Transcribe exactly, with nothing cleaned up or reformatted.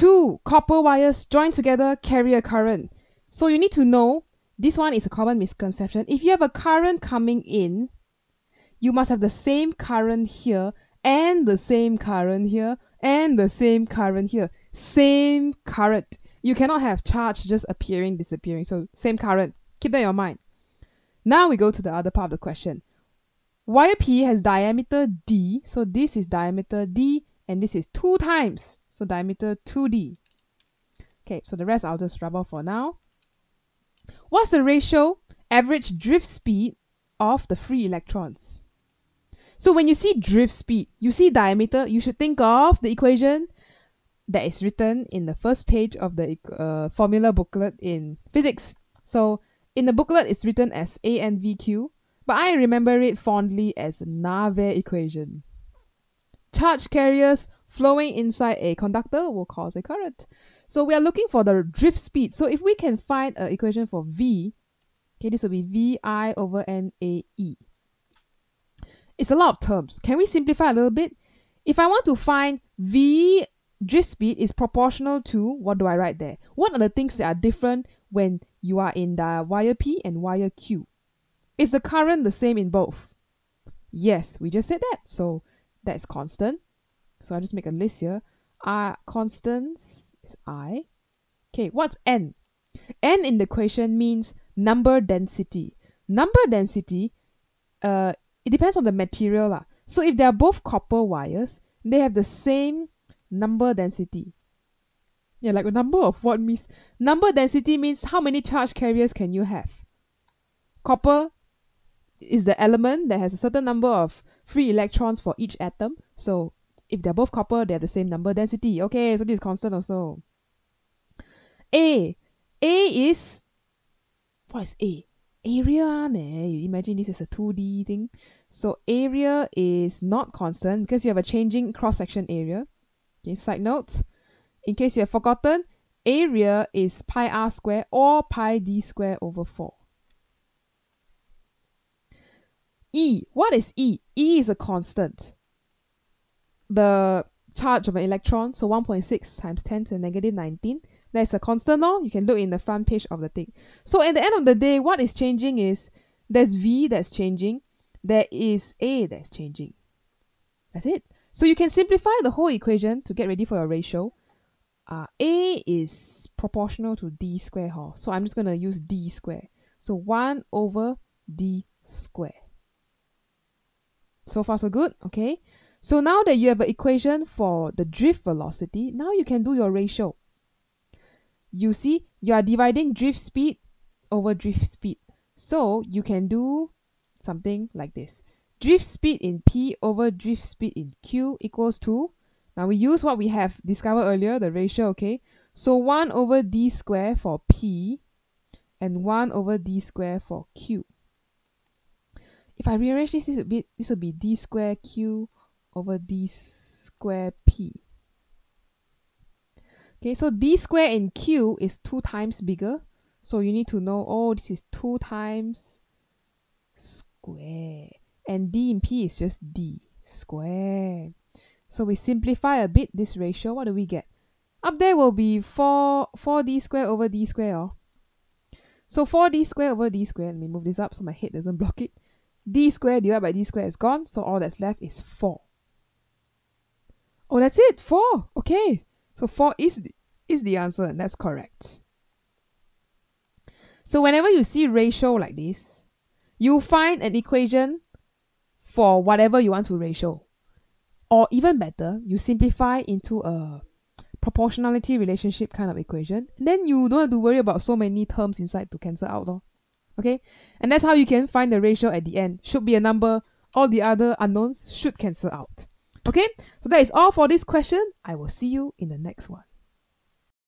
Two copper wires joined together carry a current. So you need to know, this one is a common misconception. If you have a current coming in, you must have the same current here and the same current here and the same current here. Same current. You cannot have charge just appearing, disappearing. So same current. Keep that in your mind. Now we go to the other part of the question. Wire P has diameter D. So this is diameter D and this is two times. So diameter two D. Okay, so the rest I'll just rub off for now. What's the ratio average drift speed of the free electrons? So when you see drift speed, you see diameter, you should think of the equation that is written in the first page of the uh, formula booklet in physics. So in the booklet, it's written as A N V Q, but I remember it fondly as Navier equation. Charge carriers flowing inside a conductor will cause a current. So we are looking for the drift speed. So if we can find an equation for V, okay, this will be V I over N A E. It's a lot of terms. Can we simplify a little bit? If I want to find V drift speed is proportional to, what do I write there? What are the things that are different when you are in the wire P and wire Q? Is the current the same in both? Yes, we just said that. So that's constant. So I just make a list here. Uh, constants is I. Okay, what's N? N in the equation means number density. Number density, uh, it depends on the material lah. So if they are both copper wires, they have the same number density. Yeah, like a number of what means? Number density means how many charge carriers can you have? Copper is the element that has a certain number of free electrons for each atom. So if they're both copper, they have the same number density. Okay, so this is constant also. A. A is... What is A? Area. Nah, you imagine this is a two D thing. So area is not constant because you have a changing cross-section area. Okay, side note. In case you have forgotten, area is pi r squared or pi d squared over four. E. What is E? E is a constant. The charge of an electron, so one point six times ten to the negative nineteen. That's a constant law. You can look in the front page of the thing. So at the end of the day, what is changing is there's V that's changing. There is A that's changing. That's it. So you can simplify the whole equation to get ready for your ratio. Uh, A is proportional to D squared. Huh? So I'm just going to use D squared. So one over D squared. So far, so good. Okay. So now that you have an equation for the drift velocity, now you can do your ratio. You see, you are dividing drift speed over drift speed. So you can do something like this. Drift speed in P over drift speed in Q equals to, now we use what we have discovered earlier, the ratio, okay? So one over D squared for P and one over D squared for Q. If I rearrange this a bit, this will be D squared Q over D square P. Okay, so D square in Q is two times bigger. So you need to know, oh, this is two times square. And D in P is just D square. So we simplify a bit this ratio. What do we get? Up there will be four, four D square over D square. Oh. So four D square over D square. Let me move this up so my head doesn't block it. D square divided by D square is gone. So all that's left is four. Oh, that's it, four. Okay, so four is the, is the answer, and that's correct. So whenever you see ratio like this, you find an equation for whatever you want to ratio. Or even better, you simplify into a proportionality relationship kind of equation. And then you don't have to worry about so many terms inside to cancel out. Though. Okay, and that's how you can find the ratio at the end. Should be a number. All the other unknowns should cancel out. Okay, so that is all for this question. I will see you in the next one.